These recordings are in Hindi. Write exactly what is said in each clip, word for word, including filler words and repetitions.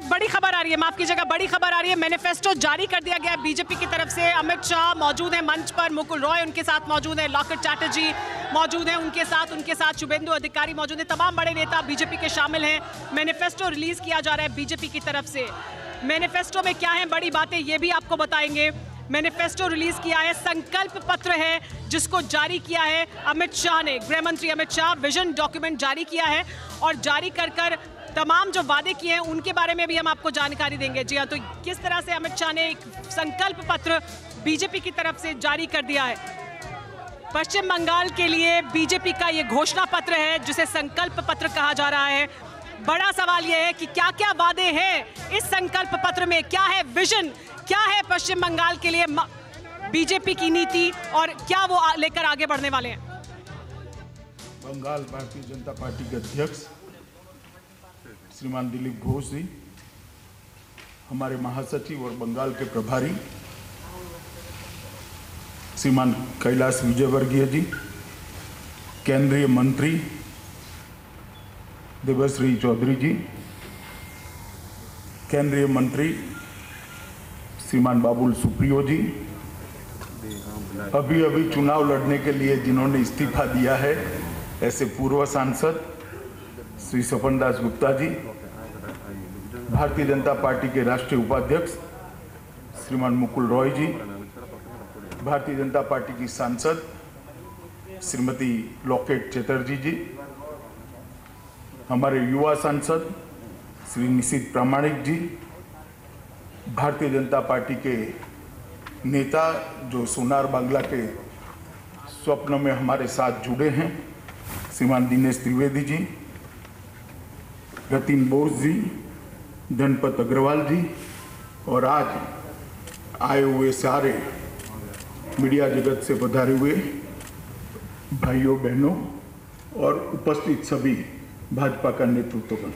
वक्त बड़ी खबर आ रही है, माफ कीजिएगा, बड़ी खबर आ रही है। मैनिफेस्टो जारी कर दिया गया बीजेपी की तरफ से। अमित शाह मौजूद हैं मंच पर, मुकुल रॉय उनके साथ मौजूद हैं, लॉकेट चेतर्जी मौजूद हैं उनके साथ, उनके साथ शुभेंदु अधिकारी मौजूद हैं, तमाम बड़े नेता बीजेपी के शामिल हैं। मैनिफेस्टो रिलीज किया जा रहा है बीजेपी की तरफ से। मैनिफेस्टो में क्या है बड़ी बातें, ये भी आपको बताएंगे। मैनिफेस्टो रिलीज किया है, संकल्प पत्र है जिसको जारी किया है अमित शाह ने, गृह मंत्री अमित शाह। विजन डॉक्यूमेंट जारी किया है और जारी कर कर तमाम जो वादे किए हैं उनके बारे में भी हम आपको जानकारी देंगे। जी हाँ, तो किस तरह से अमित शाह ने एक संकल्प पत्र बीजेपी की तरफ से जारी कर दिया है। पश्चिम बंगाल के लिए बीजेपी का ये घोषणा पत्र है जिसे संकल्प पत्र कहा जा रहा है। बड़ा सवाल यह है कि क्या क्या वादे हैं इस संकल्प पत्र में, क्या है विजन, क्या है पश्चिम बंगाल के लिए बीजेपी की नीति और क्या वो लेकर आगे बढ़ने वाले हैं। बंगाल भारतीय जनता पार्टी के अध्यक्ष श्रीमान दिलीप घोष जी, हमारे महासचिव और बंगाल के प्रभारी श्रीमान कैलाश विजयवर्गीय जी, केंद्रीय मंत्री देवश्री चौधरी जी, केंद्रीय मंत्री श्रीमान बाबूल सुप्रियो जी, अभी अभी चुनाव लड़ने के लिए जिन्होंने इस्तीफा दिया है ऐसे पूर्व सांसद श्री सफ़दास गुप्ता जी, भारतीय जनता पार्टी के राष्ट्रीय उपाध्यक्ष श्रीमान मुकुल रॉय जी, भारतीय जनता पार्टी की सांसद श्रीमती लॉकेट चेतर्जी जी, हमारे युवा सांसद श्री निशीत प्रामाणिक जी, भारतीय जनता पार्टी के नेता जो सोनार बांग्ला के स्वप्न में हमारे साथ जुड़े हैं श्रीमान दिनेश त्रिवेदी जी, रतिन बोस जी, धनपत अग्रवाल जी, और आज आए हुए सारे मीडिया जगत से पधारे हुए भाइयों बहनों और उपस्थित सभी भाजपा का नेतृत्व का।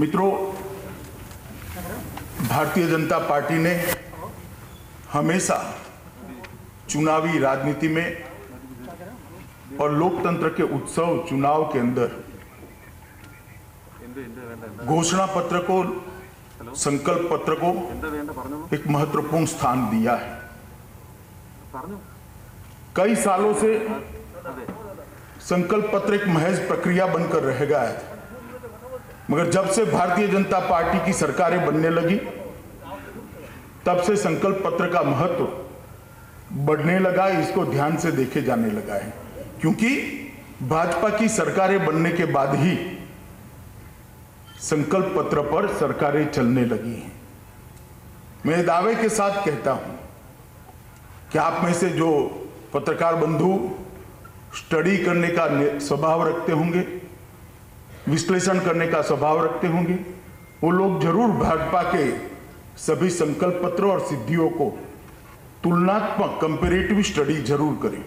मित्रों, भारतीय जनता पार्टी ने हमेशा चुनावी राजनीति में और लोकतंत्र के उत्सव चुनाव के अंदर घोषणा पत्र को, संकल्प पत्र को एक महत्वपूर्ण स्थान दिया है। कई सालों से संकल्प पत्र एक महज प्रक्रिया बनकर रह गया है, मगर जब से भारतीय जनता पार्टी की सरकारें बनने लगी तब से संकल्प पत्र का महत्व बढ़ने लगा है, इसको ध्यान से देखे जाने लगा है। क्योंकि भाजपा की सरकारें बनने के बाद ही संकल्प पत्र पर सरकारें चलने लगी हैं। मैं दावे के साथ कहता हूं कि आप में से जो पत्रकार बंधु स्टडी करने का स्वभाव रखते होंगे, विश्लेषण करने का स्वभाव रखते होंगे, वो लोग जरूर भाजपा के सभी संकल्प पत्रों और सिद्धियों को तुलनात्मक कंपेरेटिव स्टडी जरूर करें।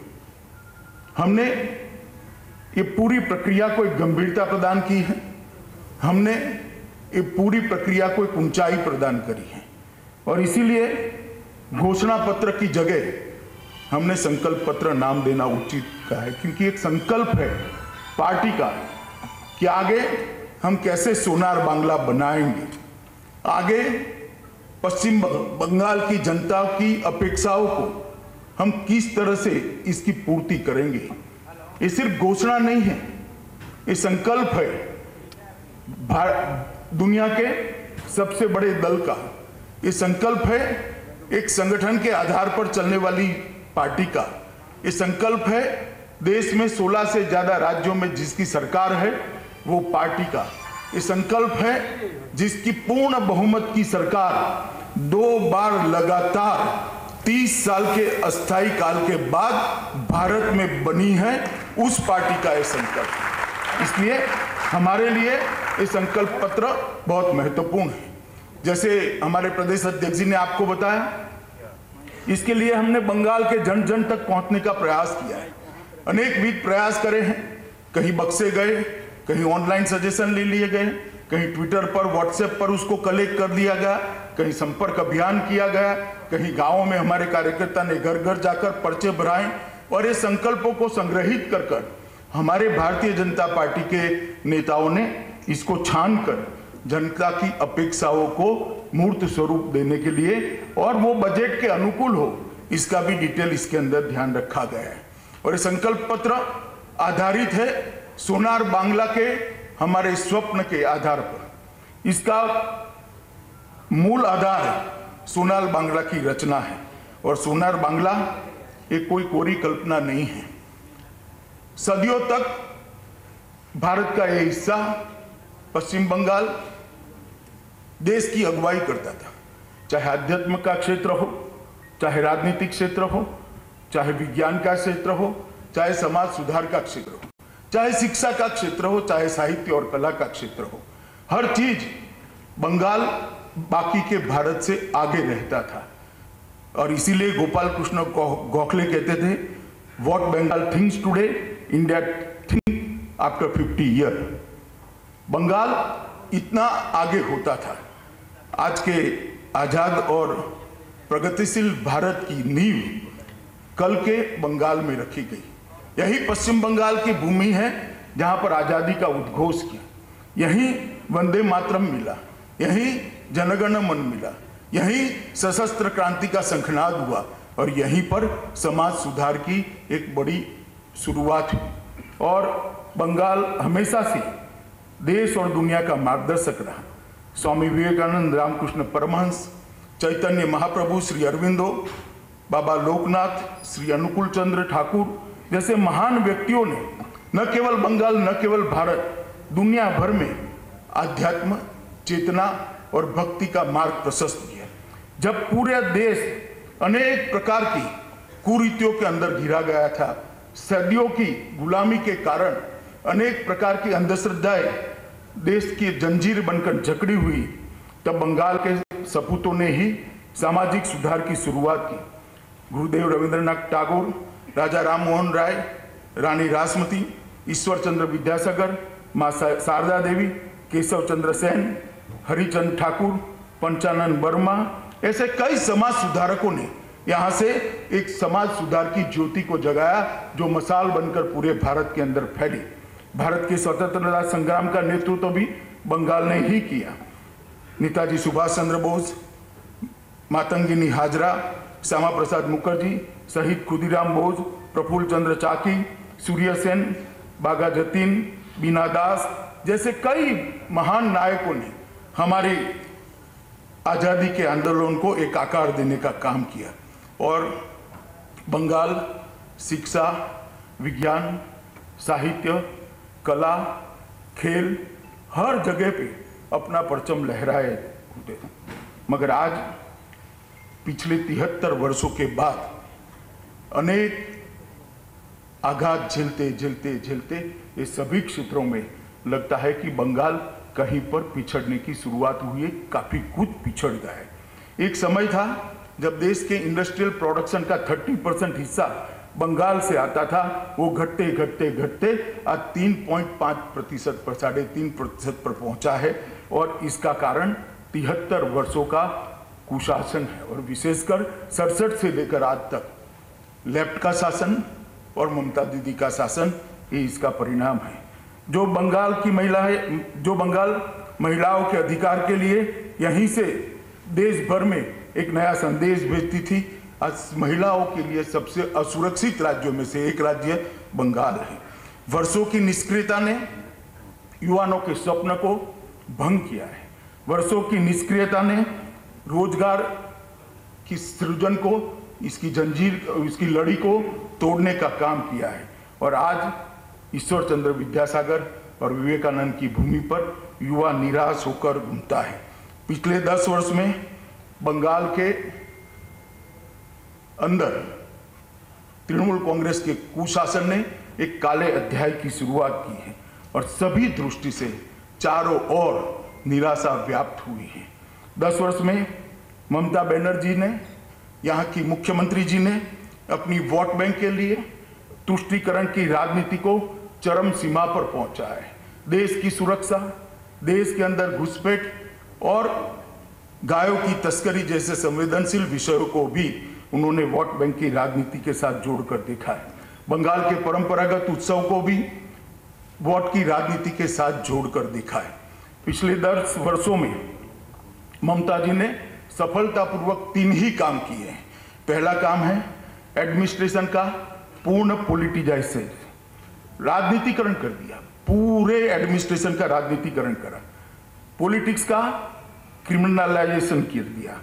हमने ये पूरी प्रक्रिया को एक गंभीरता प्रदान की है, हमने ये पूरी प्रक्रिया को एक ऊंचाई प्रदान करी है, और इसीलिए घोषणा पत्र की जगह हमने संकल्प पत्र नाम देना उचित कहा है। क्योंकि एक संकल्प है पार्टी का कि आगे हम कैसे सोनार बांग्ला बनाएंगे, आगे पश्चिम बंगाल की जनता की अपेक्षाओं को हम किस तरह से इसकी पूर्ति करेंगे। ये सिर्फ घोषणा नहीं है, ये संकल्प है दुनिया के सबसे बड़े दल का। ये संकल्प है एक संगठन के आधार पर चलने वाली पार्टी का। ये संकल्प है देश में सोलह से ज्यादा राज्यों में जिसकी सरकार है वो पार्टी का। ये संकल्प है जिसकी पूर्ण बहुमत की सरकार दो बार लगातार तीस साल के अस्थायी काल के बाद भारत में बनी है, उस पार्टी का ये संकल्प। इसलिए हमारे लिए ये संकल्प पत्र बहुत महत्वपूर्ण है। जैसे हमारे प्रदेश अध्यक्ष जी ने आपको बताया, इसके लिए हमने बंगाल के जन जन तक पहुंचने का प्रयास किया है, अनेकविध प्रयास करे हैं। कहीं बक्से गए, कहीं ऑनलाइन सजेशन ले लिए गए, कहीं ट्विटर पर व्हाट्सएप पर उसको कलेक्ट कर दिया गया, कहीं संपर्क अभियान किया गया, कहीं गाँव में हमारे कार्यकर्ता ने घर घर जाकर पर्चे भराए और ये संकल्पों को संग्रहित कर कर हमारे भारतीय जनता पार्टी के नेताओं ने इसको छान कर जनता की अपेक्षाओं को मूर्त स्वरूप देने के लिए और वो बजट के अनुकूल हो, इसका भी डिटेल इसके अंदर ध्यान रखा गया है। और ये संकल्प पत्र आधारित है सोनार बांग्ला के हमारे स्वप्न के आधार पर। इसका मूल आधार सोनार बांग्ला की रचना है और सोनार बांग्ला ये कोई कोरी कल्पना नहीं है। सदियों तक भारत का यह हिस्सा पश्चिम बंगाल देश की अगुवाई करता था, चाहे आध्यात्म का क्षेत्र हो, चाहे राजनीतिक क्षेत्र हो, चाहे विज्ञान का क्षेत्र हो, चाहे समाज सुधार का क्षेत्र हो, चाहे शिक्षा का क्षेत्र हो, चाहे साहित्य और कला का क्षेत्र हो, हर चीज बंगाल बाकी के भारत से आगे रहता था। और इसीलिए गोपाल कृष्ण गोखले कहते थे, what Bengal thinks today, India think after fifty year. Bengal इतना आगे होता था। आज के आज़ाद और प्रगतिशील भारत की नींव कल के बंगाल में रखी गई। यही पश्चिम बंगाल की भूमि है जहां पर आज़ादी का उद्घोष किया, यही वंदे मातरम मिला, यही जनगण मन मिला, यही सशस्त्र क्रांति का शंखनाद हुआ और यहीं पर समाज सुधार की एक बड़ी शुरुआत हुई। और बंगाल हमेशा से देश और दुनिया का मार्गदर्शक रहा। स्वामी विवेकानंद, रामकृष्ण परमहंस, चैतन्य महाप्रभु, श्री अरविंदो, बाबा लोकनाथ, श्री अनुकूल चंद्र ठाकुर जैसे महान व्यक्तियों ने न केवल बंगाल, न केवल भारत, दुनिया भर में आध्यात्म, चेतना और भक्ति का मार्ग प्रशस्त किया। जब पूरा देश अनेक प्रकार की कुरीतियों के अंदर घिरा गया था, सदियों की गुलामी के कारण अनेक प्रकार की अंधश्रद्धाएं देश की जंजीर बनकर जकड़ी हुई, तब बंगाल के सपूतों ने ही सामाजिक सुधार की शुरुआत की। गुरुदेव रवींद्रनाथ टैगोर, राजा राम मोहन राय, रानी रासमती, ईश्वर चंद्र विद्यासागर, माँ शारदा देवी, केशव चंद्र सेन, हरिचंद ठाकुर, पंचानन वर्मा, ऐसे कई समाज सुधारकों ने यहाँ से एक समाज सुधार की ज्योति को जगाया जो मसाल बनकर पूरे भारत के अंदर फैली। भारत के स्वतंत्रता संग्राम का नेतृत्व तो भी बंगाल ने ही किया। नेताजी सुभाष चंद्र बोस, मातंगिनी हाजरा, श्यामा प्रसाद मुखर्जी, शहीद खुदीराम बोस, प्रफुल्ल चंद्र चाकी, सूर्य सेन, बागा जतीन, बीना दास जैसे कई महान नायकों ने हमारी आज़ादी के आंदोलन को एक आकार देने का काम किया। और बंगाल शिक्षा, विज्ञान, साहित्य, कला, खेल हर जगह पे अपना परचम लहराए उठे। मगर आज पिछले तिहत्तर वर्षों के बाद अनेक आघात झेलते झेलते झेलते ये सभी क्षेत्रों में लगता है कि बंगाल कहीं पर पिछड़ने की शुरुआत हुई है, काफ़ी कुछ पिछड़ गया है। एक समय था जब देश के इंडस्ट्रियल प्रोडक्शन का तीस परसेंट हिस्सा बंगाल से आता था, वो घटते घटते घटते आज तीन पॉइंट पाँच प्रतिशत पर साढ़े तीन प्रतिशत पर पहुंचा है। और इसका कारण तिहत्तर वर्षों का कुशासन है और विशेषकर सड़सठ से लेकर आज तक लेफ्ट का शासन और ममता दीदी का शासन, ये इसका परिणाम है। जो बंगाल की महिला है, जो बंगाल महिलाओं के अधिकार के लिए यहीं से देश भर में एक नया संदेश भेजती थी, आज महिलाओं के लिए सबसे असुरक्षित राज्यों में से एक राज्य बंगाल है। वर्षों की निष्क्रियता ने युवाओं के स्वप्न को भंग किया है। वर्षों की निष्क्रियता ने रोजगार की सृजन को, इसकी जंजीर, इसकी लड़ी को तोड़ने का काम किया है। और आज ईश्वर चंद्र विद्यासागर और विवेकानंद की भूमि पर युवा निराश होकर घूमता है। पिछले दस वर्ष में बंगाल के अंदर तृणमूल कांग्रेस के कुशासन ने एक काले अध्याय की शुरुआत की है और सभी दृष्टि से चारों ओर निराशा व्याप्त हुई है। दस वर्ष में ममता बनर्जी ने, यहाँ की मुख्यमंत्री जी ने अपनी वोट बैंक के लिए तुष्टीकरण की राजनीति को चरम सीमा पर पहुँचा है। देश की सुरक्षा, देश के अंदर घुसपैठ और गायों की तस्करी जैसे संवेदनशील विषयों को भी उन्होंने वोट बैंक की राजनीति के साथ जोड़कर देखा है। बंगाल के परंपरागत उत्सव को भी वोट की राजनीति के साथ जोड़कर देखा है। पिछले दस वर्षों में ममता जी ने सफलतापूर्वक तीन ही काम किए हैं। पहला काम है एडमिनिस्ट्रेशन का पूर्ण पॉलिटिजाइजेशन, राजनीतिकरण कर दिया, पूरे एडमिनिस्ट्रेशन का राजनीतिकरण करा, पॉलिटिक्स का क्रिमिनलाइजेशन कर दिया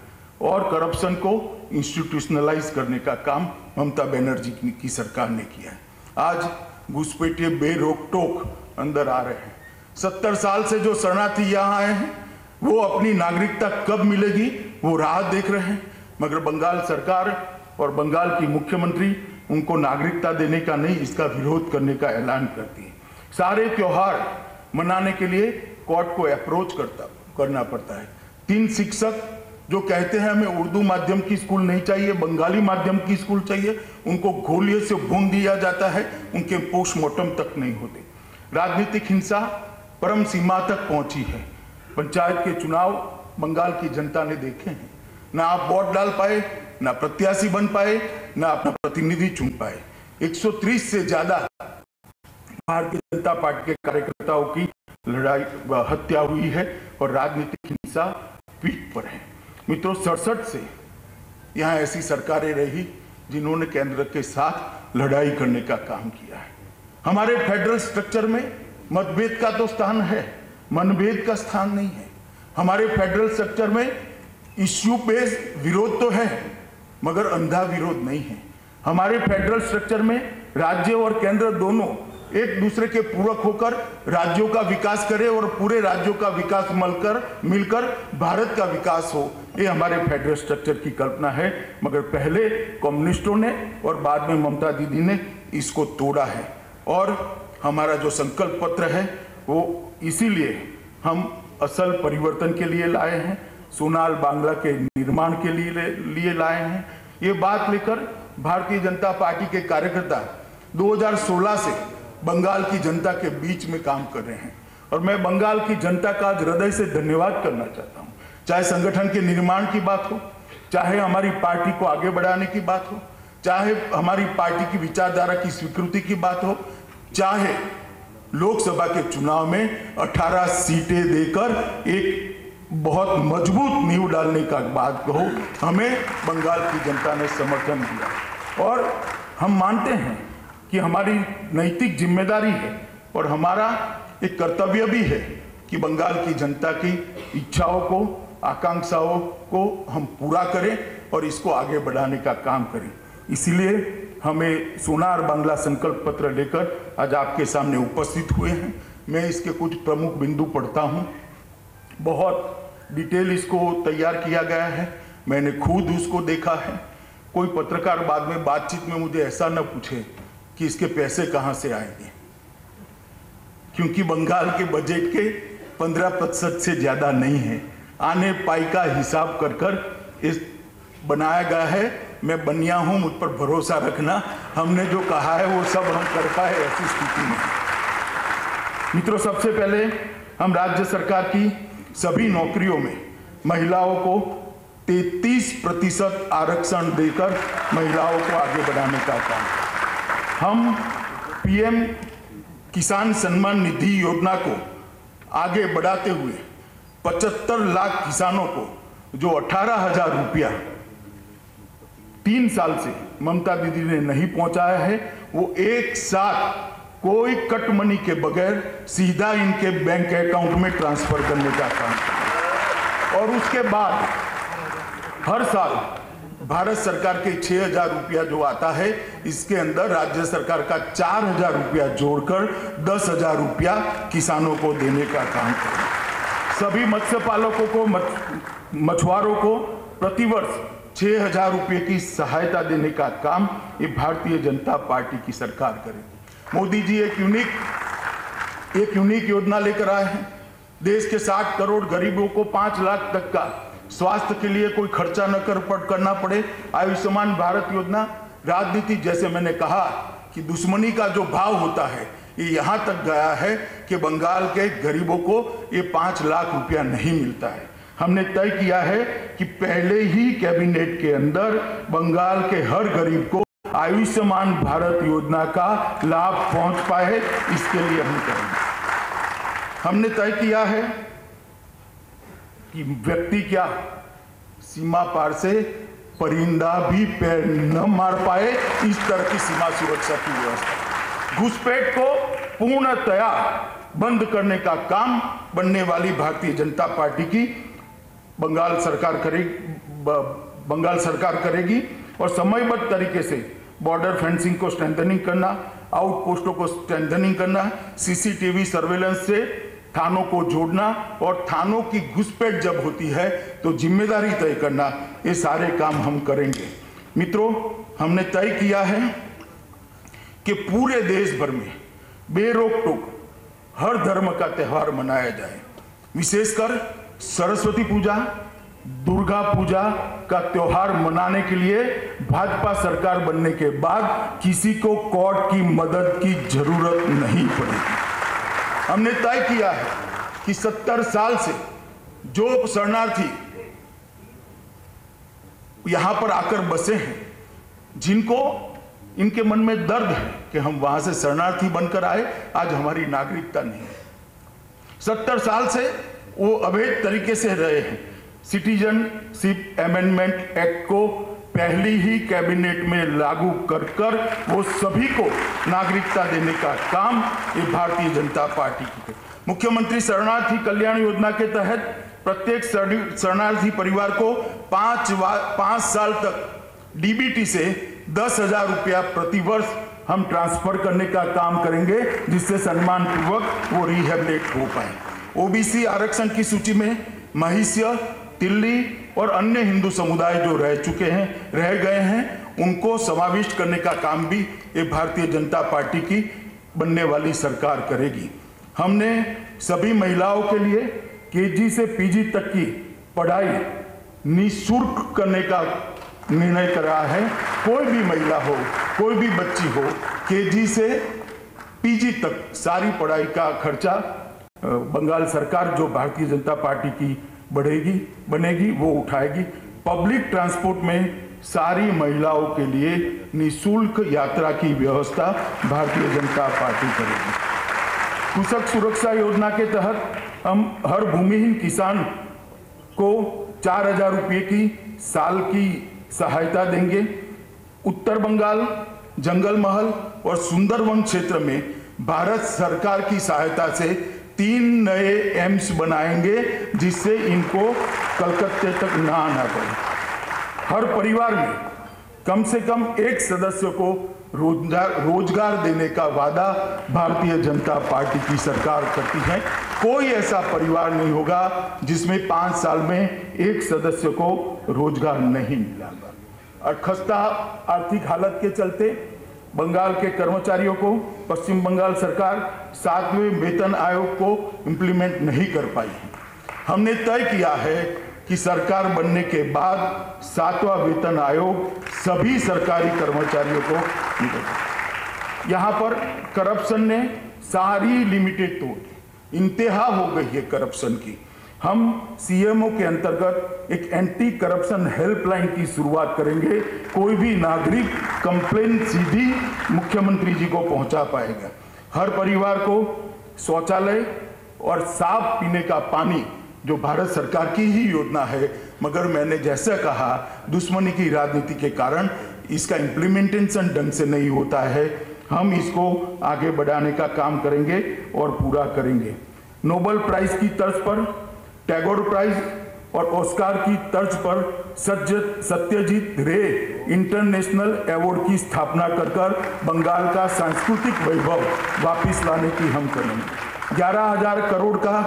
और करप्शन को इंस्टीट्यूशनलाइज करने का काम ममता बनर्जी की सरकार ने किया है। आज घुसपैठिए बेरोक टोक अंदर आ रहे हैं। सत्तर साल से जो शरणार्थी यहाँ आए हैं वो अपनी नागरिकता कब मिलेगी वो राह देख रहे हैं, मगर बंगाल सरकार और बंगाल की मुख्यमंत्री उनको नागरिकता देने का नहीं, इसका विरोध करने का ऐलान करती है। सारे त्योहार मनाने के लिए कोर्ट को अप्रोच करता करना पड़ता है। तीन शिक्षक जो कहते हैं हमें उर्दू माध्यम की स्कूल नहीं चाहिए, बंगाली माध्यम की स्कूल चाहिए, उनको गोलियों से भून दिया जाता है, उनके पोस्टमार्टम तक नहीं होते। राजनीतिक हिंसा परम सीमा तक पहुंची है। पंचायत के चुनाव बंगाल की जनता ने देखे हैं, ना आप वोट डाल पाए, ना प्रत्याशी बन पाए, ना अपना प्रतिनिधि चुन पाए। एक सौ तीस से ज्यादा भारतीय जनता पार्टी के कार्यकर्ताओं की लड़ाई हत्या हुई है और राजनीतिक हिंसा पीक पर है। मित्रों, सड़सठ से यहाँ ऐसी सरकारें रही जिन्होंने केंद्र के साथ लड़ाई करने का काम किया है। हमारे फेडरल स्ट्रक्चर में मतभेद का तो स्थान है, मनभेद का स्थान नहीं है। हमारे फेडरल स्ट्रक्चर में इश्यू बेस्ड विरोध तो है मगर अंधा विरोध नहीं है। हमारे फेडरल स्ट्रक्चर में राज्य और केंद्र दोनों एक दूसरे के पूरक होकर राज्यों का विकास करें और पूरे राज्यों का विकास मिलकर मिलकर भारत का विकास हो, ये हमारे फेडरल स्ट्रक्चर की कल्पना है। मगर पहले कम्युनिस्टों ने और बाद में ममता दीदी ने इसको तोड़ा है और हमारा जो संकल्प पत्र है वो इसीलिए हम असल परिवर्तन के लिए लाए हैं, सोनार बांग्ला के निर्माण के लिए लिए लाए हैं। ये बात लेकर भारतीय जनता पार्टी के कार्यकर्ता दो हज़ार सोलह से बंगाल की जनता के बीच में काम कर रहे हैं और मैं बंगाल की जनता का हृदय से धन्यवाद करना चाहता हूँ। चाहे संगठन के निर्माण की बात हो, चाहे हमारी पार्टी को आगे बढ़ाने की बात हो, चाहे हमारी पार्टी की विचारधारा की स्वीकृति की बात हो, चाहे लोकसभा के चुनाव में अठारह सीटें देकर एक बहुत मजबूत नींव डालने का बात कहो, हमें बंगाल की जनता ने समर्थन दिया और हम मानते हैं कि हमारी नैतिक जिम्मेदारी है और हमारा एक कर्तव्य भी है कि बंगाल की जनता की इच्छाओं को, आकांक्षाओं को हम पूरा करें और इसको आगे बढ़ाने का काम करें। इसलिए हमें सोनार बांग्ला संकल्प पत्र लेकर आज आपके सामने उपस्थित हुए हैं। मैं इसके कुछ प्रमुख बिंदु पढ़ता हूँ। बहुत डिटेल इसको तैयार किया गया है, मैंने खुद उसको देखा है। कोई पत्रकार बाद में बातचीत में मुझे ऐसा न पूछे कि इसके पैसे कहाँ से आएंगे, क्योंकि बंगाल के बजट के पंद्रह प्रतिशत से ज़्यादा नहीं है। आने पाई का हिसाब कर कर इस बनाया गया है। मैं बनिया हूँ, मुझ पर भरोसा रखना, हमने जो कहा है वो सब हम कर पाए, ऐसी स्थिति में। मित्रों, सबसे पहले हम राज्य सरकार की सभी नौकरियों में महिलाओं को तैंतीस प्रतिशत आरक्षण देकर महिलाओं को आगे बढ़ाने का काम। हम पीएम किसान सम्मान निधि योजना को आगे बढ़ाते हुए पचहत्तर लाख किसानों को जो अठारह हजार रुपया तीन साल से ममता दीदी ने नहीं पहुंचाया है, वो एक साथ कोई कट मनी के बगैर सीधा इनके बैंक अकाउंट में ट्रांसफर करने का काम। और उसके बाद हर साल भारत सरकार के छह हजार रुपया जो आता है इसके अंदर राज्य सरकार का चार हजार रुपया जोड़कर दस हजार रुपया किसानों को देने का काम करें। सभी मत्स्य पालकों को, मछुआरों को प्रतिवर्ष छह हजार रुपये की सहायता देने का काम ये भारतीय जनता पार्टी की सरकार करेगी। मोदी जी एक यूनिक एक यूनिक योजना लेकर आए हैं। देश के साठ करोड़ गरीबों को पाँच लाख तक का स्वास्थ्य के लिए कोई खर्चा न कर करना पड़े। आयुष्मान भारत योजना, राजनीति जैसे मैंने कहा कि दुश्मनी का जो भाव होता है ये यहाँ तक गया है कि बंगाल के गरीबों को ये पाँच लाख रुपया नहीं मिलता है। हमने तय किया है कि पहले ही कैबिनेट के अंदर बंगाल के हर गरीब को आयुष्मान भारत योजना का लाभ पहुंच पाए, इसके लिए हम करेंगे। हमने तय किया है कि व्यक्ति क्या सीमा पार से परिंदा भी पैर न मार पाए, इस तरह की सीमा सुरक्षा की व्यवस्था। घुसपैठ को पूर्णतया बंद करने का काम बनने वाली भारतीय जनता पार्टी की बंगाल सरकार करेगी, बंगाल सरकार करेगी और समयबद्ध तरीके से बॉर्डर फेंसिंग को स्ट्रेंथनिंग करना, आउट पोस्टों को स्ट्रेंथनिंग करना, सीसीटीवी सर्वेलेंस से थानों को जोड़ना और थानों की घुसपैठ जब होती है तो जिम्मेदारी तय करना, ये सारे काम हम करेंगे। मित्रों, हमने तय किया है कि पूरे देश भर में बेरोक टोक हर धर्म का त्यौहार मनाया जाए। विशेषकर सरस्वती पूजा, दुर्गा पूजा का त्यौहार मनाने के लिए भाजपा सरकार बनने के बाद किसी को कोर्ट की मदद की जरूरत नहीं पड़ेगी। हमने तय किया है कि सत्तर साल से जो शरणार्थी यहां पर आकर बसे हैं, जिनको इनके मन में दर्द है कि हम वहां से शरणार्थी बनकर आए, आज हमारी नागरिकता नहीं है, सत्तर साल से वो अवैध तरीके से रहे हैं। सिटीजनशिप अमेंडमेंट एक्ट को पहली ही कैबिनेट में लागू कर कर वो सभी को नागरिकता देने का काम ये भारतीय जनता पार्टी की। मुख्यमंत्री शरणार्थी कल्याण योजना के तहत प्रत्येक शरणार्थी परिवार को पांच पांच साल तक डीबीटी से दस हजार रुपया प्रतिवर्ष हम ट्रांसफर करने का काम करेंगे, जिससे सम्मान पूर्वक वो रिहेबिलिट हो पाए। ओबीसी आरक्षण की सूची में महिष्य, तिल्ली और अन्य हिंदू समुदाय जो रह चुके हैं रह गए हैं उनको समाविष्ट करने का काम भी ये भारतीय जनता पार्टी की बनने वाली सरकार करेगी। हमने सभी महिलाओं के लिए केजी से पीजी तक की पढ़ाई निःशुल्क करने का निर्णय करा है। कोई भी महिला हो, कोई भी बच्ची हो, केजी से पीजी तक सारी पढ़ाई का खर्चा बंगाल सरकार जो भारतीय जनता पार्टी की बढ़ेगी बनेगी वो उठाएगी। पब्लिक ट्रांसपोर्ट में सारी महिलाओं के लिए निःशुल्क यात्रा की व्यवस्था भारतीय जनता पार्टी करेगी। कृषक सुरक्षा योजना के तहत हम हर भूमिहीन किसान को चार हजार रुपये की साल की सहायता देंगे। उत्तर बंगाल, जंगल महल और सुंदरवन क्षेत्र में भारत सरकार की सहायता से तीन नए एम्स बनाएंगे, जिससे इनको कलकत्ते तक ना आना पड़े। हर परिवार में कम से कम एक सदस्य को रोजगार रोजगार देने का वादा भारतीय जनता पार्टी की सरकार करती है। कोई ऐसा परिवार नहीं होगा जिसमें पांच साल में एक सदस्य को रोजगार नहीं मिला। और खस्ता आर्थिक हालत के चलते बंगाल के कर्मचारियों को पश्चिम बंगाल सरकार सातवें वेतन आयोग को इम्प्लीमेंट नहीं कर पाई। हमने तय किया है कि सरकार बनने के बाद सातवां वेतन आयोग सभी सरकारी कर्मचारियों को निकाले। यहाँ पर करप्शन ने सारी लिमिटेड तोड़, इंतहा हो गई है करप्शन की। हम सीएमओ के अंतर्गत एक एंटी करप्शन हेल्पलाइन की शुरुआत करेंगे। कोई भी नागरिक कंप्लेन सीधी मुख्यमंत्री जी को पहुंचा पाएगा। हर परिवार को शौचालय और साफ पीने का पानी, जो भारत सरकार की ही योजना है, मगर मैंने जैसा कहा दुश्मनी की राजनीति के कारण इसका इम्प्लीमेंटेशन ढंग से नहीं होता है। हम इसको आगे बढ़ाने का काम करेंगे और पूरा करेंगे। नोबेल प्राइज की तर्ज पर टैगोर प्राइज और ऑस्कार की तर्ज पर सत्यजीत रे इंटरनेशनल अवार्ड की स्थापना कर कर बंगाल का सांस्कृतिक वैभव वापस लाने की हम करेंगे। ग्यारह हजार करोड़ का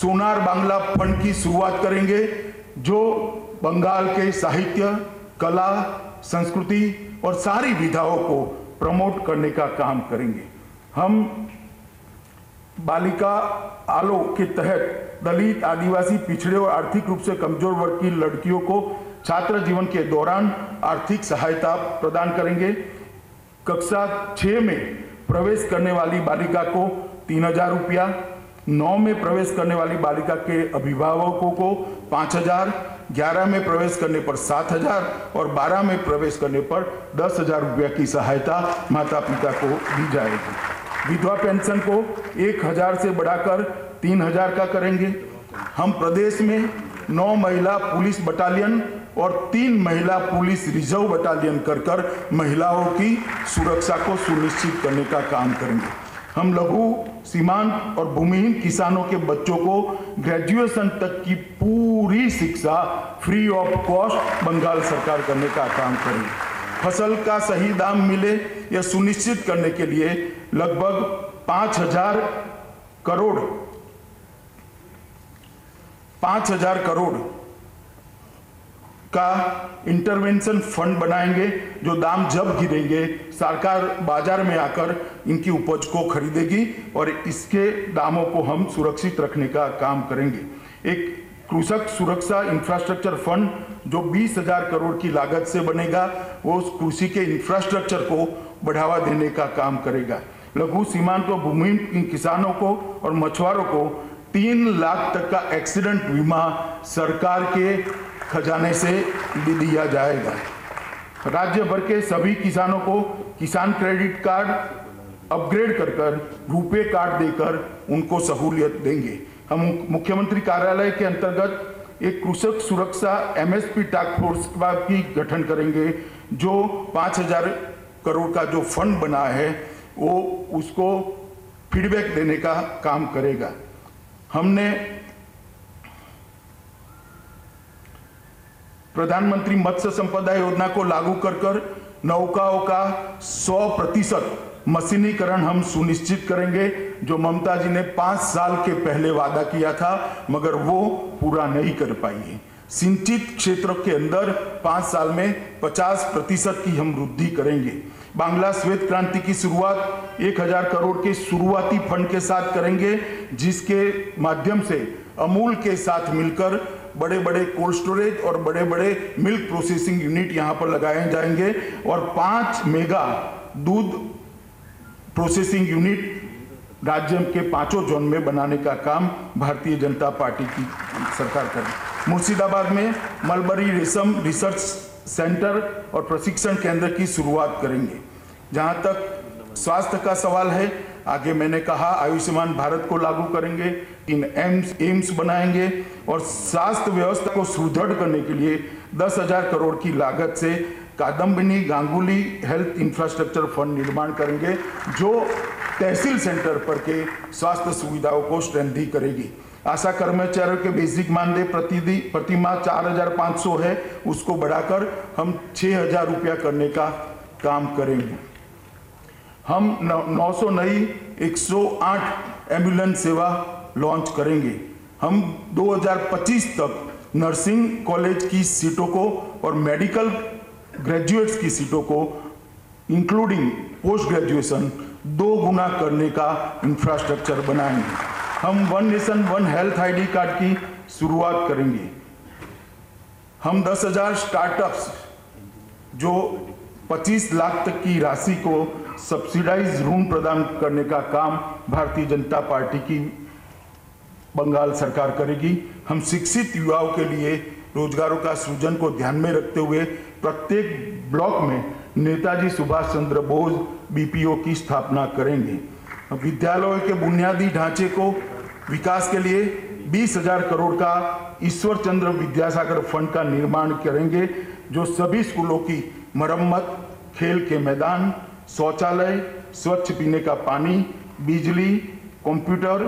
सोनार बांग्ला फंड की शुरुआत करेंगे, जो बंगाल के साहित्य, कला, संस्कृति और सारी विधाओं को प्रमोट करने का काम करेंगे। हम बालिका आलो के तहत दलित, आदिवासी, पिछड़े और आर्थिक रूप से कमजोर वर्ग की लड़कियों को छात्र जीवन के दौरान आर्थिक सहायता प्रदान करेंगे। कक्षा छः में प्रवेश करने वाली बालिका को तीन हजार रुपया, नौ में प्रवेश करने वाली बालिका के अभिभावकों को पाँच हजार, ग्यारह में प्रवेश करने पर सात हजार और बारह में प्रवेश करने पर दस हजार रुपया की सहायता माता पिता को दी जाएगी। विधवा पेंशन को एक हजार से बढ़ाकर तीन हजार का करेंगे। हम प्रदेश में नौ महिला पुलिस बटालियन और तीन महिला पुलिस रिजर्व बटालियन कर कर महिलाओं की सुरक्षा को सुनिश्चित करने का काम करेंगे। हम लघु, सीमांत और भूमिहीन किसानों के बच्चों को ग्रेजुएशन तक की पूरी शिक्षा फ्री ऑफ कॉस्ट बंगाल सरकार करने का काम करेंगे। फसल का सही दाम मिले यह सुनिश्चित करने के लिए लगभग पाँच हजार करोड़ पाँच हजार करोड़ का इंटरवेंशन फंड बनाएंगे, जो दाम जब गिरेंगे सरकार बाजार में आकर इनकी उपज को खरीदेगी और इसके दामों को हम सुरक्षित रखने का काम करेंगे। एक कृषक सुरक्षा इंफ्रास्ट्रक्चर फंड जो बीस हजार करोड़ की लागत से बनेगा, वो कृषि के इंफ्रास्ट्रक्चर को बढ़ावा देने का काम करेगा। लघु, सीमांत और भूमिहीन किसानों को और मछुआरों को तीन लाख तक का एक्सीडेंट बीमा सरकार के खजाने से दिया जाएगा। राज्य भर के सभी किसानों को किसान क्रेडिट कार्ड अपग्रेड कर कर रुपे कार्ड देकर उनको सहूलियत देंगे। हम मुख्यमंत्री कार्यालय के अंतर्गत एक कृषक सुरक्षा एमएसपी टास्क फोर्स की गठन करेंगे, जो पाँच हजार करोड़ का जो फंड बना है वो उसको फीडबैक देने का काम करेगा। हमने प्रधानमंत्री मत्स्य संपदा योजना को लागू कर कर नौकाओं का सौ प्रतिशत मशीनीकरण हम सुनिश्चित करेंगे, जो ममता जी ने पाँच साल के पहले वादा किया था मगर वो पूरा नहीं कर पाई है। सिंचित क्षेत्र के अंदर पाँच साल में पचास प्रतिशत की हम वृद्धि करेंगे। बांग्ला श्वेत क्रांति की शुरुआत एक हजार करोड़ के शुरुआती फंड के साथ करेंगे, जिसके माध्यम से अमूल के साथ मिलकर बड़े बड़े कोल्ड स्टोरेज और बड़े बड़े मिल्क प्रोसेसिंग यूनिट यहाँ पर लगाए जाएंगे और पाँच मेगा दूध प्रोसेसिंग यूनिट राज्य के पांचों जोन में बनाने का काम भारतीय जनता पार्टी की सरकार करेगी। मुर्शिदाबाद में मलबरी रेशम रिसर्च सेंटर और प्रशिक्षण केंद्र की शुरुआत करेंगे। जहाँ तक स्वास्थ्य का सवाल है, आगे मैंने कहा आयुष्मान भारत को लागू करेंगे, तीन एम्स एम्स बनाएंगे और स्वास्थ्य व्यवस्था को सुदृढ़ करने के लिए दस हजार करोड़ की लागत से Kadambini Ganguly health infrastructure fund निर्माण करेंगे, जो तहसील सेंटर पर के स्वास्थ्य सुविधाओं को स्ट्रेंथी करेगी। आशा कर्मचारियों के बेसिक मानदेय प्रति प्रतिमाह चार हजार पाँच सौ है, उसको बढ़ाकर हम छः हजार रुपया करने का काम करेंगे। हम नौ सौ नई एक सौ आठ एम्बुलेंस सेवा लॉन्च करेंगे। हम दो हजार पच्चीस तक नर्सिंग कॉलेज की सीटों को और मेडिकल ग्रेजुएट्स की सीटों को इंक्लूडिंग पोस्ट ग्रेजुएशन दो गुना करने का इंफ्रास्ट्रक्चर बनाएंगे। हम one nation one health ID card की शुरुआत करेंगे। हम दस हजार स्टार्टअप्स जो पच्चीस लाख तक की राशि को सब्सिडाइज ऋण प्रदान करने का काम भारतीय जनता पार्टी की बंगाल सरकार करेगी। हम शिक्षित युवाओं के लिए रोजगारों का सृजन को ध्यान में रखते हुए प्रत्येक ब्लॉक में नेताजी सुभाष चंद्र बोस बीपीओ की स्थापना करेंगे। विद्यालयों के बुनियादी ढांचे को विकास के लिए बीस हजार करोड़ का ईश्वर चंद्र विद्यासागर फंड का निर्माण करेंगे, जो सभी स्कूलों की मरम्मत, खेल के मैदान, शौचालय, स्वच्छ पीने का पानी, बिजली, कंप्यूटर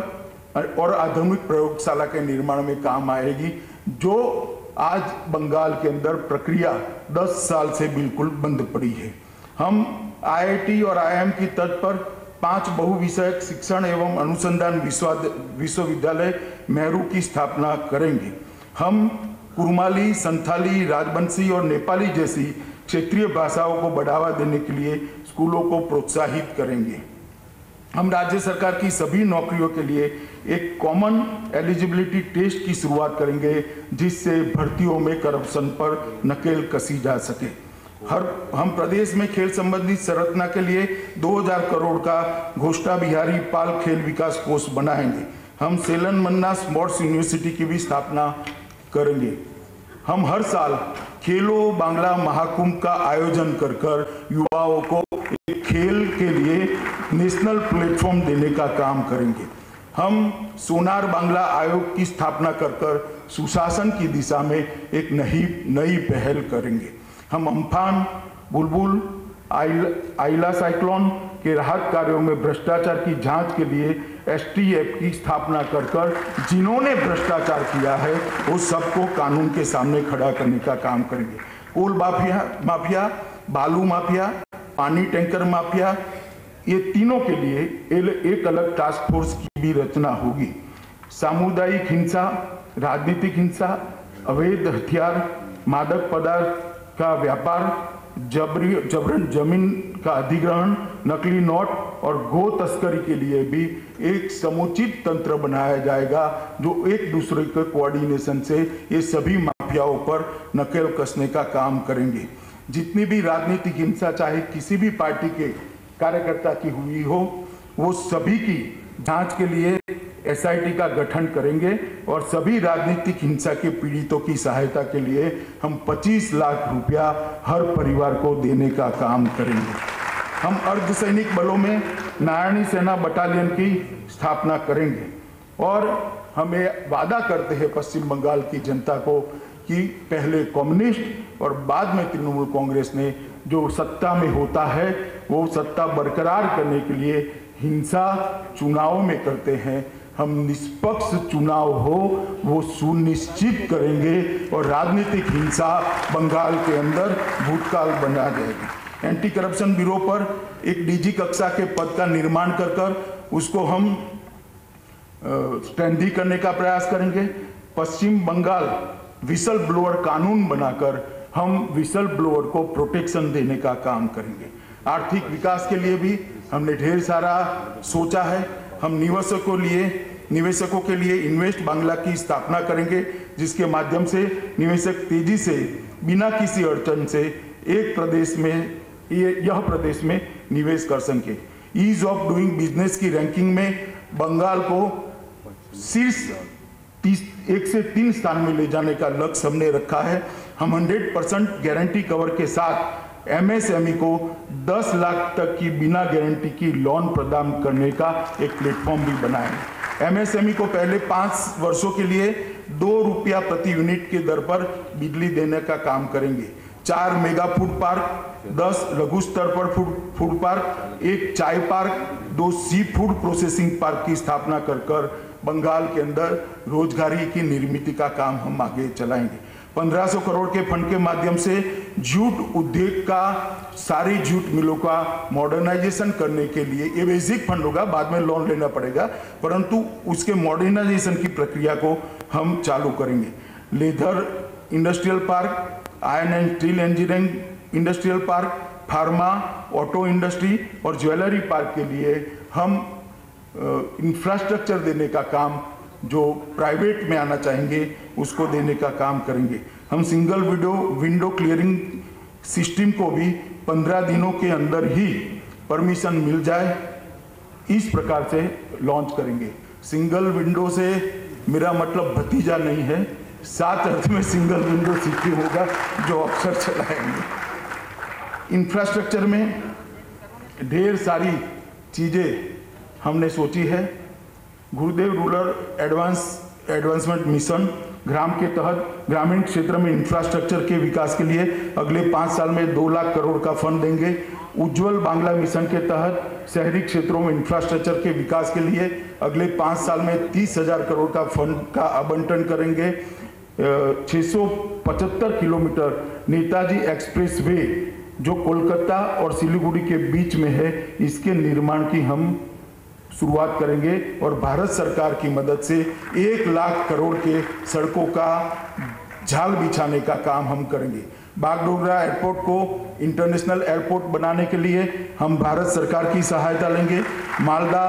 और आधुनिक प्रयोगशाला के निर्माण में काम आएगी, जो आज बंगाल के अंदर प्रक्रिया दस साल से बिल्कुल बंद पड़ी है। हम आई आई टी और आई आई एम की तर्ज पर पांच बहुविषयक शिक्षण एवं अनुसंधान विश्वविद्यालय नेहरू की स्थापना करेंगे। हम कुरुमाली, संथाली, राजबंशी और नेपाली जैसी क्षेत्रीय भाषाओं को बढ़ावा देने के लिए स्कूलों को प्रोत्साहित करेंगे। हम राज्य सरकार की सभी नौकरियों के लिए एक कॉमन एलिजिबिलिटी टेस्ट की शुरुआत करेंगे, जिससे भर्तियों में करप्शन पर नकेल कसी जा सके। हर हम प्रदेश में खेल संबंधी संरचना के लिए दो हजार करोड़ का घोष्टा बिहारी पाल खेल विकास कोष बनाएंगे। हम सेलन मन्ना स्पोर्ट्स यूनिवर्सिटी की भी स्थापना करेंगे। हम हर साल खेलो बांग्ला महाकुंभ का आयोजन कर कर युवाओं को खेल के लिए नेशनल प्लेटफॉर्म देने का काम करेंगे। हम सोनार बांग्ला आयोग की स्थापना कर कर सुशासन की दिशा में एक नई नई पहल करेंगे। हम अम्फान, बुलबुल, आइला साइक्लोन के राहत कार्यों में भ्रष्टाचार की जांच के लिए एस टी एफ की स्थापना कर कर जिन्होंने भ्रष्टाचार किया है वो सबको कानून के सामने खड़ा करने का काम करेंगे। कोल माफिया माफिया बालू माफिया, पानी टैंकर माफिया, ये तीनों के लिए एक अलग टास्क फोर्स की भी रचना होगी। सामुदायिक हिंसा, राजनीतिक हिंसा, अवैध हथियार, मादक पदार्थ का व्यापार, जबरी जबरन जमीन का अधिग्रहण, नकली नोट और गो तस्करी के लिए भी एक समुचित तंत्र बनाया जाएगा जो एक दूसरे के कोऑर्डिनेशन से ये सभी माफियाओं पर नकेल कसने का काम करेंगे। जितनी भी राजनीतिक हिंसा चाहे किसी भी पार्टी के कार्यकर्ता की हुई हो, वो सभी की जांच के लिए एस आई टी का गठन करेंगे और सभी राजनीतिक हिंसा के पीड़ितों की सहायता के लिए हम पच्चीस लाख रुपया हर परिवार को देने का काम करेंगे। हम अर्धसैनिक बलों में नारायणी सेना बटालियन की स्थापना करेंगे और हमें वादा करते हैं पश्चिम बंगाल की जनता को कि पहले कम्युनिस्ट और बाद में तृणमूल कांग्रेस ने जो सत्ता में होता है वो सत्ता बरकरार करने के लिए हिंसा चुनाव में करते हैं। हम निष्पक्ष चुनाव हो वो सुनिश्चित करेंगे और राजनीतिक हिंसा बंगाल के अंदर भूतकाल बना जाएगी। एंटी करप्शन ब्यूरो पर एक डीजी कक्षा के पद का निर्माण कर कर उसको हम स्ट्रेंथी करने का प्रयास करेंगे। पश्चिम बंगाल विसल ब्लोअर कानून बनाकर हम विसल ब्लोअर को प्रोटेक्शन देने का काम करेंगे। आर्थिक विकास के लिए भी हमने ढेर सारा सोचा है। हम निवेशकों के लिए निवेशकों के लिए इन्वेस्ट बांग्ला की स्थापना करेंगे जिसके माध्यम से निवेशक तेजी से बिना किसी अड़चन से एक प्रदेश में यह प्रदेश में निवेश कर सकें। ईज ऑफ डूइंग बिजनेस की रैंकिंग में बंगाल को शीर्ष तीस एक से तीन स्थान में ले जाने का लक्ष्य हमने रखा है। हम हंड्रेड परसेंट गारंटी कवर के साथ एम एस एम ई को दस लाख तक की बिना गारंटी की लोन प्रदान करने का एक प्लेटफॉर्म भी बनाएं। एम एस एम ई को पहले पाँच वर्षों के लिए दो रुपया प्रति यूनिट के दर पर बिजली देने का काम करेंगे। चार मेगा फूड पार्क, दस लघु स्तर पर फूड फूड पार्क, एक चाय पार्क, दो सी फूड प्रोसेसिंग पार्क की स्थापना कर कर बंगाल के अंदर रोजगारी की निर्मित का काम हम आगे चलाएंगे। पंद्रह सौ करोड़ के फंड के माध्यम से जूट उद्योग का सारी जूट मिलों का मॉडर्नाइजेशन करने के लिए, ये बेसिक फंड होगा, बाद में लोन लेना पड़ेगा, परंतु उसके मॉडर्नाइजेशन की प्रक्रिया को हम चालू करेंगे। Leather industrial park, iron and steel engineering industrial park, pharma, auto industry और ज्वेलरी पार्क के लिए हम इंफ्रास्ट्रक्चर देने का काम जो प्राइवेट में आना चाहेंगे उसको देने का काम करेंगे। हम single window window clearing system को भी पंद्रह दिनों के अंदर ही परमिशन मिल जाए इस प्रकार से लॉन्च करेंगे। सिंगल विंडो से मेरा मतलब भतीजा नहीं है, सात अर्थ में सिंगल विंडो सिस्टम होगा जो अफसर चलाएंगे। इंफ्रास्ट्रक्चर में ढेर सारी चीज़ें हमने सोची है। Gurudev rural advance advancement mission ग्राम के तहत ग्रामीण क्षेत्र में इंफ्रास्ट्रक्चर के विकास के लिए अगले पाँच साल में दो लाख करोड़ का फंड देंगे। उज्ज्वल बांग्ला मिशन के तहत शहरी क्षेत्रों में इंफ्रास्ट्रक्चर के विकास के लिए अगले पाँच साल में तीस हजार करोड़ का फंड का आवंटन करेंगे। छः सौ पचहत्तर किलोमीटर नेताजी एक्सप्रेस वे जो कोलकाता और सिलीगुड़ी के बीच में है, इसके निर्माण की हम शुरुआत करेंगे और भारत सरकार की मदद से एक लाख करोड़ के सड़कों का जाल बिछाने का काम हम करेंगे। बागडोगरा एयरपोर्ट को इंटरनेशनल एयरपोर्ट बनाने के लिए हम भारत सरकार की सहायता लेंगे। मालदा,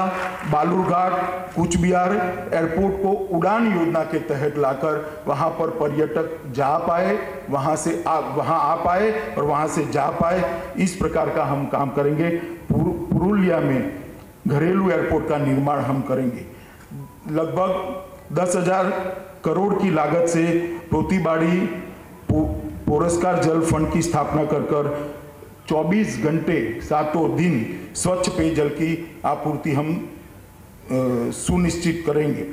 बालूरघाट, कूच बिहार एयरपोर्ट को उड़ान योजना के तहत लाकर वहां पर पर्यटक जा पाए, वहां से आ वहां आ पाए और वहां से जा पाए, इस प्रकार का हम काम करेंगे। पुरुलिया में घरेलू एयरपोर्ट का निर्माण हम करेंगे। लगभग दस हजार करोड़ की लागत से प्रतिबाड़ी पुरस्कार जल फंड की स्थापना कर कर चौबीस घंटे सातों दिन स्वच्छ पेयजल की आपूर्ति हम सुनिश्चित करेंगे।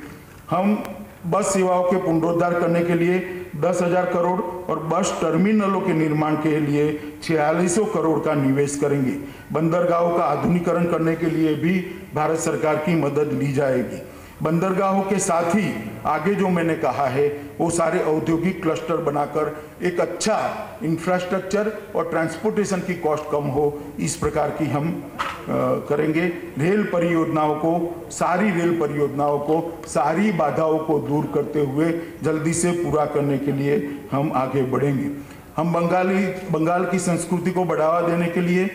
हम बस सेवाओं के पुनरुद्धार करने के लिए दस हजार करोड़ और बस टर्मिनलों के निर्माण के लिए छियालीस सौ करोड़ का निवेश करेंगे। बंदरगाहों का आधुनिकीकरण करने के लिए भी भारत सरकार की मदद ली जाएगी। बंदरगाहों के साथ ही आगे जो मैंने कहा है वो सारे औद्योगिक क्लस्टर बनाकर एक अच्छा इंफ्रास्ट्रक्चर और ट्रांसपोर्टेशन की कॉस्ट कम हो, इस प्रकार की हम करेंगे। रेल परियोजनाओं को सारी रेल परियोजनाओं को सारी बाधाओं को दूर करते हुए जल्दी से पूरा करने के लिए हम आगे बढ़ेंगे। हम बंगाली बंगाल की संस्कृति को बढ़ावा देने के लिए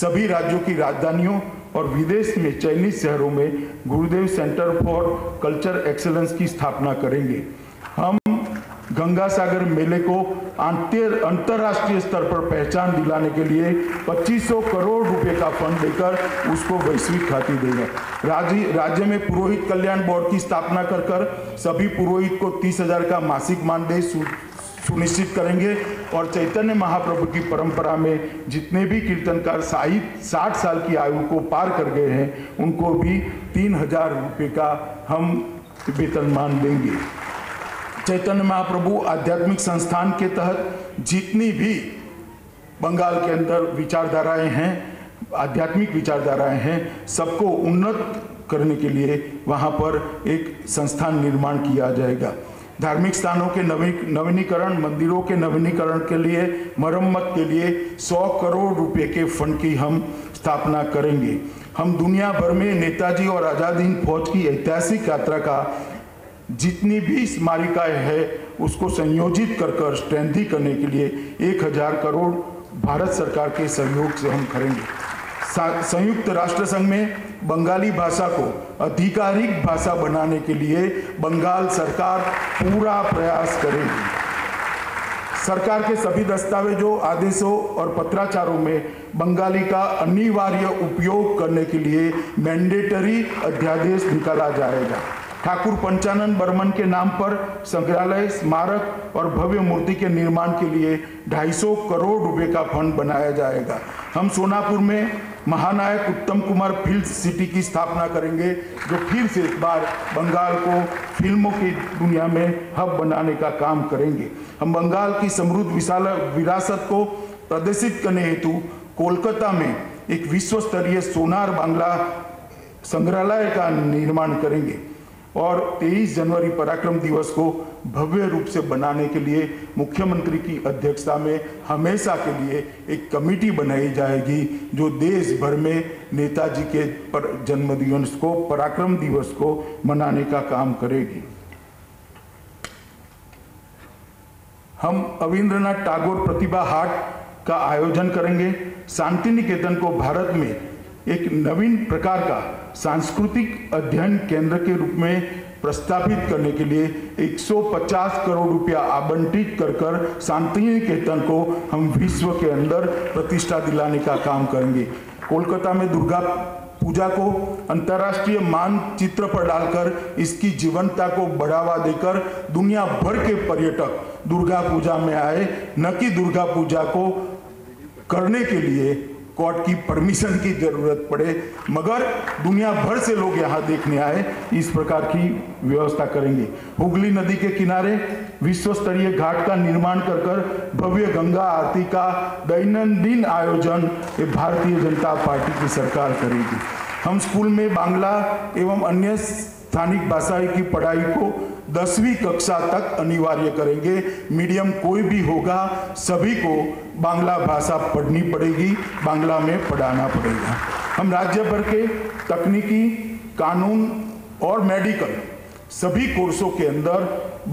सभी राज्यों की राजधानियों और विदेश में चाइनीज शहरों में गुरुदेव सेंटर फॉर कल्चर एक्सेलेंस की स्थापना करेंगे। हम गंगा सागर मेले को अंतर्राष्ट्रीय स्तर पर पहचान दिलाने के लिए पच्चीस सौ करोड़ रुपए का फंड देकर उसको वैश्विक ख्याति देंगे। राज्य राज्य में पुरोहित कल्याण बोर्ड की स्थापना कर कर सभी पुरोहित को तीस हजार का मासिक मानदेय सुनिश्चित करेंगे और चैतन्य महाप्रभु की परंपरा में जितने भी कीर्तनकार साहित्य साठ साल की आयु को पार कर गए हैं उनको भी तीन हजार रुपये का हम वेतनमान देंगे। चैतन्य महाप्रभु आध्यात्मिक संस्थान के तहत जितनी भी बंगाल के अंदर विचारधाराएं हैं, आध्यात्मिक विचारधाराएं हैं, सबको उन्नत करने के लिए वहां पर एक संस्थान निर्माण किया जाएगा। धार्मिक स्थानों के नवीनीकरण, मंदिरों के नवीनीकरण के लिए, मरम्मत के लिए सौ करोड़ रुपए के फंड की हम स्थापना करेंगे। हम दुनिया भर में नेताजी और आज़ाद हिंद फौज की ऐतिहासिक यात्रा का जितनी भी स्मारिकाएं है उसको संयोजित कर कर स्ट्रेंथी करने के लिए एक हजार करोड़ भारत सरकार के सहयोग से हम करेंगे। संयुक्त राष्ट्र संघ में बंगाली भाषा को आधिकारिक भाषा बनाने के लिए बंगाल सरकार पूरा प्रयास करेगी। सरकार के सभी दस्तावेजों, आदेशों और पत्राचारों में बंगाली का अनिवार्य उपयोग करने के लिए मैंडेटरी अध्यादेश निकाला जाएगा। ठाकुर पंचानन बर्मन के नाम पर संग्रहालय, स्मारक और भव्य मूर्ति के निर्माण के लिए ढाई सौ करोड़ रुपए का फंड बनाया जाएगा। हम सोनापुर में महानायक उत्तम कुमार फिल्म सिटी की स्थापना करेंगे जो फिर से एक बार बंगाल को फिल्मों की दुनिया में हब बनाने का काम करेंगे। हम बंगाल की समृद्ध विशाल विरासत को प्रदर्शित करने हेतु कोलकाता में एक विश्व स्तरीय सोनार बांग्ला संग्रहालय का निर्माण करेंगे और तेईस जनवरी पराक्रम दिवस को भव्य रूप से बनाने के लिए मुख्यमंत्री की अध्यक्षता में हमेशा के लिए एक कमेटी बनाई जाएगी जो देश भर में नेताजी के जन्म दिवस को, पराक्रम दिवस को मनाने का काम करेगी। हम रवींद्रनाथ टैगोर प्रतिभा हाट का आयोजन करेंगे। शांति निकेतन को भारत में एक नवीन प्रकार का सांस्कृतिक अध्ययन केंद्र के रूप में प्रस्तावित करने के लिए एक सौ पचास करोड़ रुपया आवंटित कर कर शांति निकेतन को हम विश्व के अंदर प्रतिष्ठा दिलाने का काम करेंगे। कोलकाता में दुर्गा पूजा को अंतर्राष्ट्रीय मानचित्र पर डालकर इसकी जीवंतता को बढ़ावा देकर दुनिया भर के पर्यटक दुर्गा पूजा में आए, न कि दुर्गा पूजा को करने के लिए कोर्ट की परमिशन की जरूरत पड़े, मगर दुनिया भर से लोग यहाँ देखने आए, इस प्रकार की व्यवस्था करेंगे। हुगली नदी के किनारे विश्व स्तरीय घाट का निर्माण कर कर भव्य गंगा आरती का दैनंदिन आयोजन भारतीय जनता पार्टी की सरकार करेगी। हम स्कूल में बांग्ला एवं अन्य स्थानिक भाषाएं की पढ़ाई को दसवीं कक्षा तक अनिवार्य करेंगे। मीडियम कोई भी होगा, सभी को बांग्ला भाषा पढ़नी पड़ेगी, बांग्ला में पढ़ाना पड़ेगा। हम राज्य भर के तकनीकी, कानून और मेडिकल सभी कोर्सों के अंदर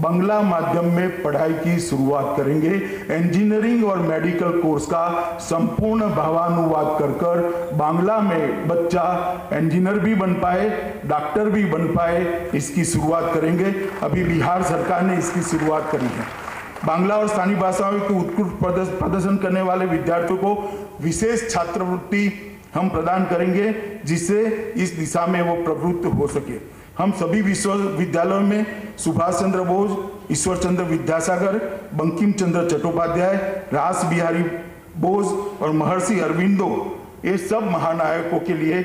बांग्ला माध्यम में पढ़ाई की शुरुआत करेंगे। इंजीनियरिंग और मेडिकल कोर्स का संपूर्ण भावानुवाद कर कर बांग्ला में बच्चा इंजीनियर भी बन पाए, डॉक्टर भी बन पाए, इसकी शुरुआत करेंगे। अभी बिहार सरकार ने इसकी शुरुआत करी है। बांग्ला और स्थानीय भाषाओं के उत्कृष्ट प्रदर्शन करने वाले विद्यार्थियों को विशेष छात्रवृत्ति हम प्रदान करेंगे जिससे इस दिशा में वो प्रवृत्त हो सके। हम सभी विश्वविद्यालयों में सुभाष चंद्र बोस, ईश्वर चंद्र विद्यासागर, बंकिम चंद्र चट्टोपाध्याय, रास बिहारी बोस और महर्षि अरविंदो, ये सब महानायकों के लिए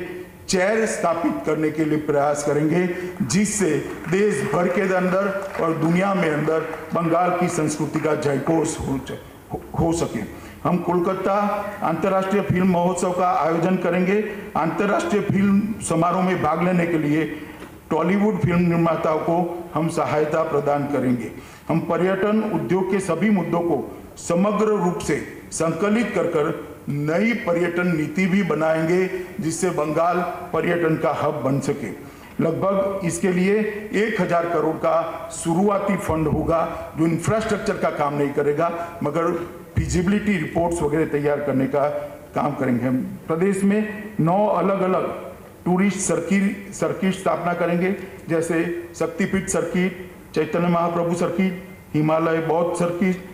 चेहर स्थापित करने के लिए प्रयास करेंगे, जिससे देश भर के अंदर और दुनिया में अंदर बंगाल की संस्कृति का जयघोष हो सके। हम कोलकाता अंतर्राष्ट्रीय फिल्म महोत्सव का आयोजन करेंगे। अंतर्राष्ट्रीय फिल्म समारोह में भाग लेने के लिए टॉलीवुड फिल्म निर्माताओं को हम सहायता प्रदान करेंगे। हम पर्यटन उद्योग के सभी मुद्दों को समग्र रूप से संकलित कर कर नई पर्यटन नीति भी बनाएंगे, जिससे बंगाल पर्यटन का हब बन सके। लगभग इसके लिए एक हजार करोड़ का शुरुआती फंड होगा, जो इंफ्रास्ट्रक्चर का काम नहीं करेगा मगर फिजिबिलिटी रिपोर्ट्स वगैरह तैयार करने का काम करेंगे। हम प्रदेश में नौ अलग अलग टूरिस्ट सर्किट सर्किट स्थापना करेंगे, जैसे शक्तिपीठ सर्किट, चैतन्य महाप्रभु सर्किट, हिमालय बौद्ध circuit,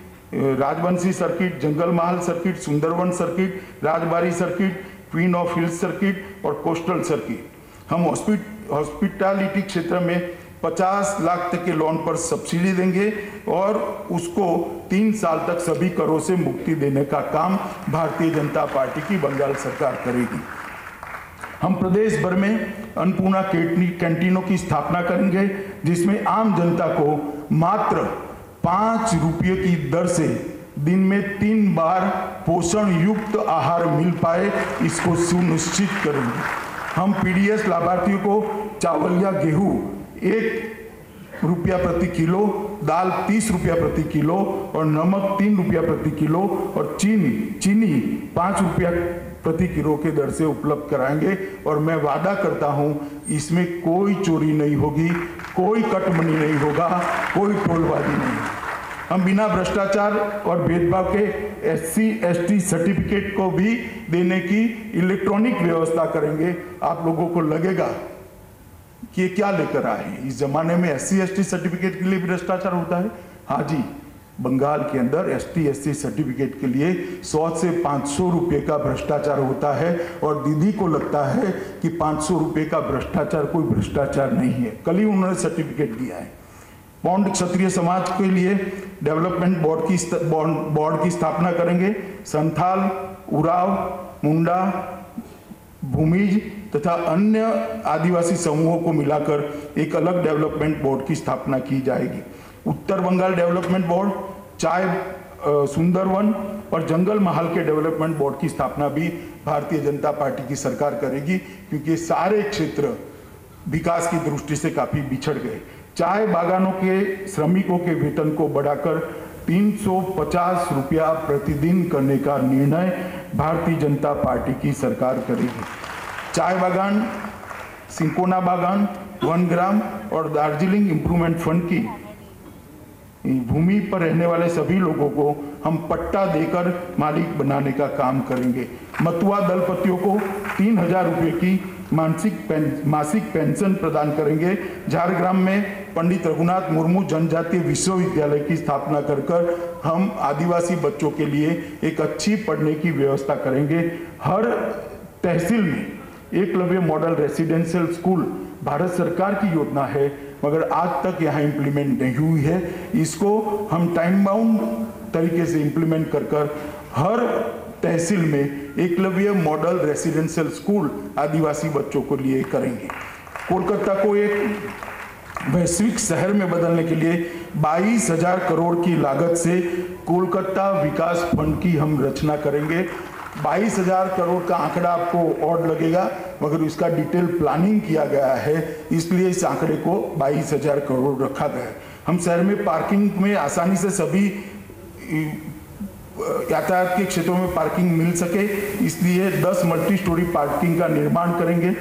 Rajbanshi circuit, Jangal Mahal circuit, Sundarban circuit, Rajbari circuit, queen of hills circuit और कोस्टल सर्किट। हम हॉस्पिटैलिटी क्षेत्र में पचास लाख तक के लोन पर सब्सिडी देंगे और उसको तीन साल तक सभी करों से मुक्ति देने का काम भारतीय जनता पार्टी की बंगाल सरकार करेगी। हम प्रदेश भर में अन्नपूर्णा कैंटीनों की स्थापना करेंगे, जिसमें आम जनता को मात्र पाँच रुपये की दर से दिन में तीन बार पोषण युक्त आहार मिल पाए, इसको सुनिश्चित करेंगे। हम पीडीएस लाभार्थियों को चावल या गेहूँ एक रुपया प्रति किलो, दाल तीस रुपया प्रति किलो और नमक तीन रुपया प्रति किलो और चीनी चीनी पाँच रुपया प्रति किलो के दर से उपलब्ध कराएंगे। और मैं वादा करता हूं, इसमें कोई चोरी नहीं होगी, कोई कटमनी नहीं होगा, कोई टोलबाजी नहीं। हम बिना भ्रष्टाचार और भेदभाव के एससी एसटी सर्टिफिकेट को भी देने की इलेक्ट्रॉनिक व्यवस्था करेंगे। आप लोगों को लगेगा कि ये क्या लेकर आए हैं, इस जमाने में एससी एसटी सर्टिफिकेट के लिए भ्रष्टाचार होता है। हाँ जी, बंगाल के अंदर एसटी एससी सर्टिफिकेट के लिए सौ से पाँच सौ रुपये का भ्रष्टाचार होता है और दीदी को लगता है कि पाँच सौ रुपये का भ्रष्टाचार कोई भ्रष्टाचार नहीं है। कल ही उन्होंने सर्टिफिकेट दिया है। पौंड क्षत्रिय समाज के लिए डेवलपमेंट बोर्ड की बोर्ड की स्थापना करेंगे। संथाल, उराव, मुंडा, भूमिज तथा अन्य आदिवासी समूहों को मिलाकर एक अलग डेवलपमेंट बोर्ड की स्थापना की जाएगी। उत्तर बंगाल डेवलपमेंट बोर्ड, चाय, सुंदरवन और जंगल महल के डेवलपमेंट बोर्ड की स्थापना भी भारतीय जनता पार्टी की सरकार करेगी, क्योंकि ये सारे क्षेत्र विकास की दृष्टि से काफ़ी बिछड़ गए। चाय बागानों के श्रमिकों के वेतन को बढ़ाकर तीन सौ पचास रुपया प्रतिदिन करने का निर्णय भारतीय जनता पार्टी की सरकार करेगी। चाय बागान, सिंकोना बागान, वन ग्राम और दार्जिलिंग इम्प्रूवमेंट फंड की भूमि पर रहने वाले सभी लोगों को हम पट्टा देकर मालिक बनाने का काम करेंगे। मतुआ दलपतियों को तीन हजार रुपये की मानसिक मासिक पेंशन प्रदान करेंगे। झारग्राम में पंडित रघुनाथ मुर्मू जनजातीय विश्वविद्यालय की स्थापना कर कर हम आदिवासी बच्चों के लिए एक अच्छी पढ़ने की व्यवस्था करेंगे। हर तहसील में Eklavya model residential school Bharat सरकार की योजना है, मगर आज तक यहाँ इम्प्लीमेंट नहीं हुई है। इसको हम टाइम बाउंड तरीके से इम्प्लीमेंट कर कर हर तहसील में एकलव्य मॉडल रेसिडेंशियल स्कूल आदिवासी बच्चों के लिए करेंगे। कोलकाता को एक वैश्विक शहर में बदलने के लिए बाईस हजार करोड़ की लागत से कोलकाता विकास फंड की हम रचना करेंगे। बाईस हजार करोड़ का आंकड़ा आपको और लगेगा, मगर इसका डिटेल प्लानिंग किया गया है, इसलिए इस आंकड़े को बाईस हजार करोड़ रखा गया है। हम शहर में पार्किंग में आसानी से सभी यातायात के क्षेत्रों में पार्किंग मिल सके, इसलिए दस मल्टी स्टोरी पार्किंग का निर्माण करेंगे।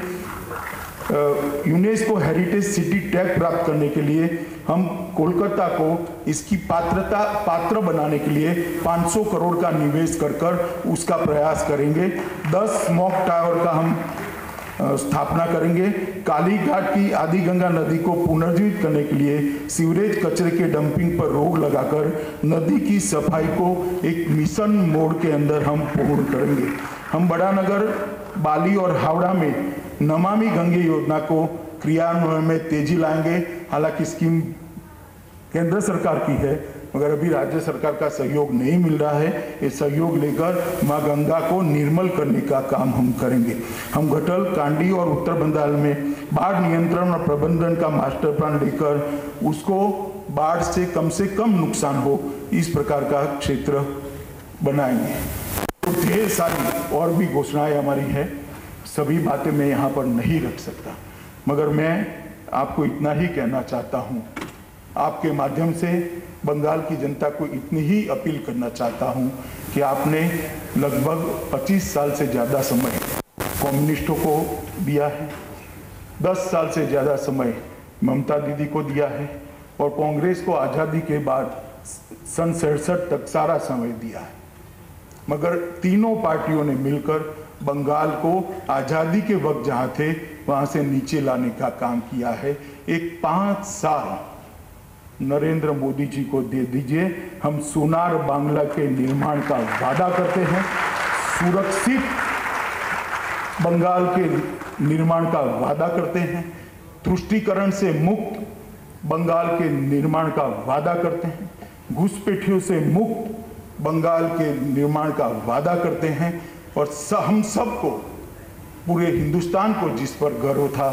यूनेस्को हेरिटेज सिटी टैग प्राप्त करने के लिए हम कोलकाता को इसकी पात्रता पात्र बनाने के लिए पाँच सौ करोड़ का निवेश कर कर उसका प्रयास करेंगे। दस मॉक टावर का हम स्थापना करेंगे। काली घाट की आदि गंगा नदी को पुनर्जीवित करने के लिए सीवरेज कचरे के डंपिंग पर रोक लगाकर नदी की सफाई को एक मिशन मोड के अंदर हम पूर्ण करेंगे। हम बड़ानगर, बाली और हावड़ा में नमामि गंगे योजना को क्रियान्वयन में तेजी लाएंगे। हालांकि स्कीम केंद्र सरकार की है, मगर अभी राज्य सरकार का सहयोग नहीं मिल रहा है। ये सहयोग लेकर माँ गंगा को निर्मल करने का काम हम करेंगे। हम घटल, कांडी और उत्तर बंगाल में बाढ़ नियंत्रण और प्रबंधन का मास्टर प्लान लेकर उसको बाढ़ से कम से कम नुकसान हो, इस प्रकार का क्षेत्र बनाएंगे। तो ढेर सारी और भी घोषणाएं हमारी है, सभी बातें मैं यहाँ पर नहीं रख सकता, मगर मैं आपको इतना ही कहना चाहता हूँ, आपके माध्यम से बंगाल की जनता को इतनी ही अपील करना चाहता हूँ कि आपने लगभग पच्चीस साल से ज़्यादा समय कम्युनिस्टों को दिया है, दस साल से ज़्यादा समय ममता दीदी को दिया है और कांग्रेस को आज़ादी के बाद सन सड़सठ तक सारा समय दिया है, मगर तीनों पार्टियों ने मिलकर बंगाल को आज़ादी के वक्त जहाँ थे वहाँ से नीचे लाने का काम किया है। एक पाँच साल नरेंद्र मोदी जी को दे दीजिए। हम सोनार बांग्ला के निर्माण का वादा करते हैं, सुरक्षित बंगाल के निर्माण का वादा करते हैं, तुष्टिकरण से मुक्त बंगाल के निर्माण का वादा करते हैं, घुसपैठियों से मुक्त बंगाल के निर्माण का वादा करते हैं और हम सबको, पूरे हिंदुस्तान को जिस पर गर्व था,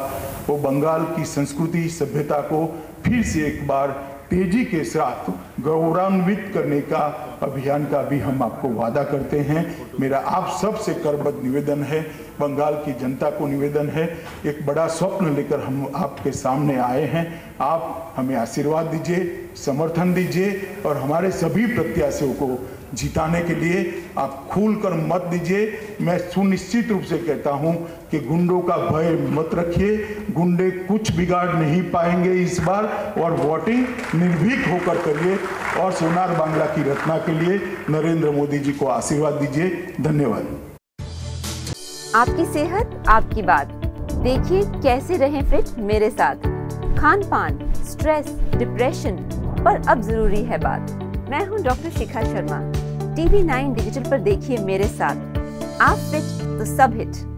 वो बंगाल की संस्कृति सभ्यता को फिर से एक बार तेजी के साथ गौरवान्वित करने का अभियान का भी हम आपको वादा करते हैं। मेरा आप सब से करबद्ध निवेदन है, बंगाल की जनता को निवेदन है, एक बड़ा स्वप्न लेकर हम आपके सामने आए हैं, आप हमें आशीर्वाद दीजिए, समर्थन दीजिए और हमारे सभी प्रत्याशियों को जिताने के लिए आप खुलकर मत दीजिए। मैं सुनिश्चित रूप से कहता हूं कि गुंडों का भय मत रखिए, गुंडे कुछ बिगाड़ नहीं पाएंगे इस बार, और वोटिंग निर्भीक होकर करिए और सोनार बांग्ला की रचना के लिए नरेंद्र मोदी जी को आशीर्वाद दीजिए। धन्यवाद। आपकी सेहत आपकी बात, देखिए कैसे रहें फिट मेरे साथ। खान पान, स्ट्रेस, डिप्रेशन पर अब जरूरी है बात। मैं हूं doctor Shikha Sharma. TV nine digital पर देखिए मेरे साथ। आप फिट तो सब हिट।